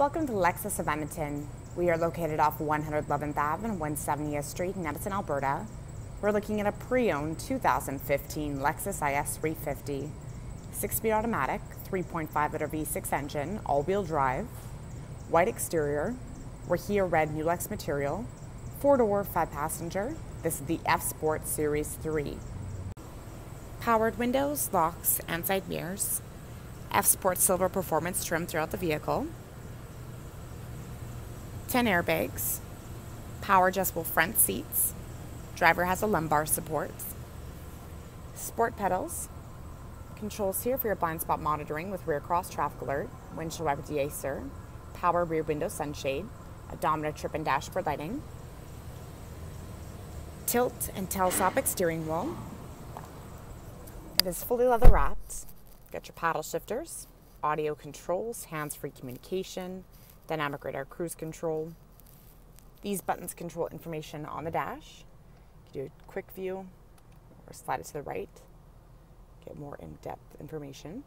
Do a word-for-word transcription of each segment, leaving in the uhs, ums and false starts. Welcome to Lexus of Edmonton. We are located off one hundred eleventh Avenue and one hundred seventieth Street in Edmonton, Alberta. We're looking at a pre-owned two thousand fifteen Lexus I S three fifty, six-speed automatic, three point five liter V six engine, all-wheel drive, white exterior, Rahia red Mulex material, four-door, five-passenger. This is the F-Sport Series three. Powered windows, locks, and side mirrors. F-Sport silver performance trim throughout the vehicle. ten airbags, power adjustable front seats, driver has a lumbar support, sport pedals, controls here for your blind spot monitoring with rear cross traffic alert, windshield wiper deicer, power rear window sunshade, odometer trip and dashboard lighting, tilt and telescopic steering wheel. It is fully leather wrapped. Got your paddle shifters, audio controls, hands-free communication, dynamic radar cruise control. These buttons control information on the dash. You can do a quick view or slide it to the right. Get more in-depth information.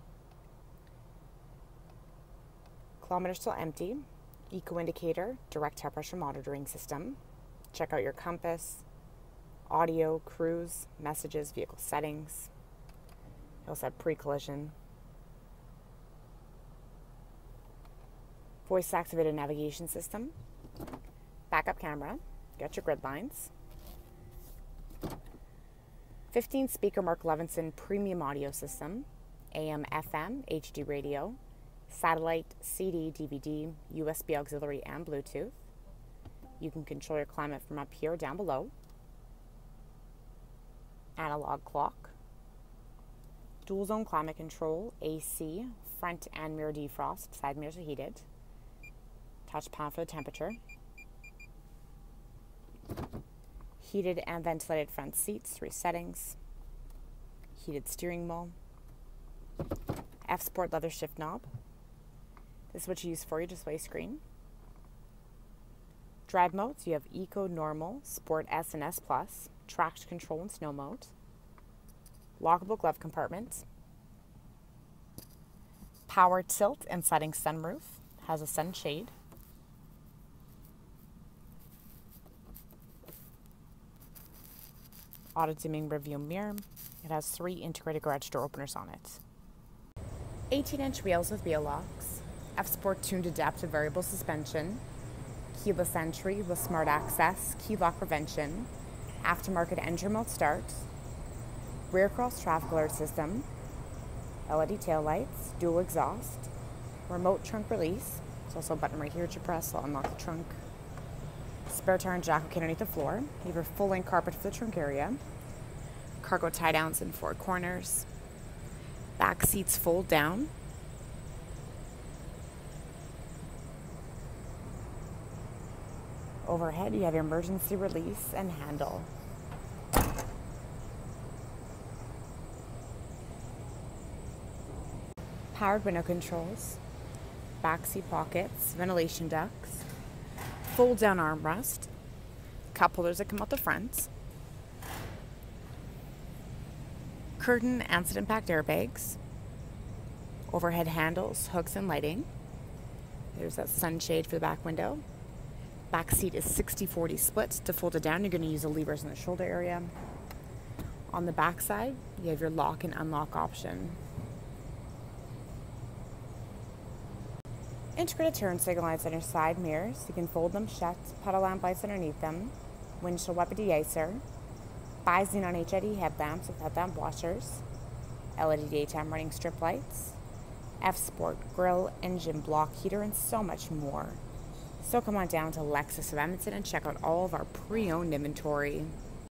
Kilometers still empty. Eco indicator, direct tire pressure monitoring system. Check out your compass, audio, cruise, messages, vehicle settings. You also have pre-collision. Voice-activated navigation system, backup camera, got your grid lines, fifteen speaker Mark Levinson premium audio system, A M F M, H D radio, satellite, C D, D V D, U S B auxiliary, and Bluetooth. You can control your climate from up here, down below. Analog clock, dual zone climate control, A C, front and mirror defrost, side mirrors are heated. Touch panel for the temperature. Heated and ventilated front seats, three settings. Heated steering wheel. F-Sport leather shift knob. This is what you use for your display screen. Drive modes, you have Eco, Normal, Sport S and S Plus, Traction Control and Snow Mode. Lockable glove compartment. Power tilt and sliding sunroof. Has a sunshade. Auto dimming rearview mirror. It has three integrated garage door openers on it. eighteen inch wheels with wheel locks. F-Sport tuned adaptive variable suspension. Keyless entry with smart access. Key lock prevention. Aftermarket engine remote start. Rear cross traffic alert system. L E D taillights. Dual exhaust. Remote trunk release. There's also a button right here to press. It'll unlock the trunk. Spare tire and jack okay underneath the floor. You have a full-length carpet for the trunk area. Cargo tie-downs in four corners. Back seats fold down. Overhead, you have your emergency release and handle. Powered window controls. Back seat pockets, ventilation ducts, fold down armrest, cup holders that come out the front, curtain and side impact airbags, overhead handles, hooks, and lighting. There's that sunshade for the back window. Back seat is sixty forty split. To fold it down, you're going to use the levers in the shoulder area. On the back side, you have your lock and unlock option. Integrated turn signal lights on your side mirrors. You can fold them shut, puddle lamp lights underneath them, windshield wiper deicer, bi xenon H I D headlamps with headlamp washers, L E D daytime running strip lights, F-Sport grill, engine block heater, and so much more. So come on down to Lexus of Edmonton and check out all of our pre-owned inventory.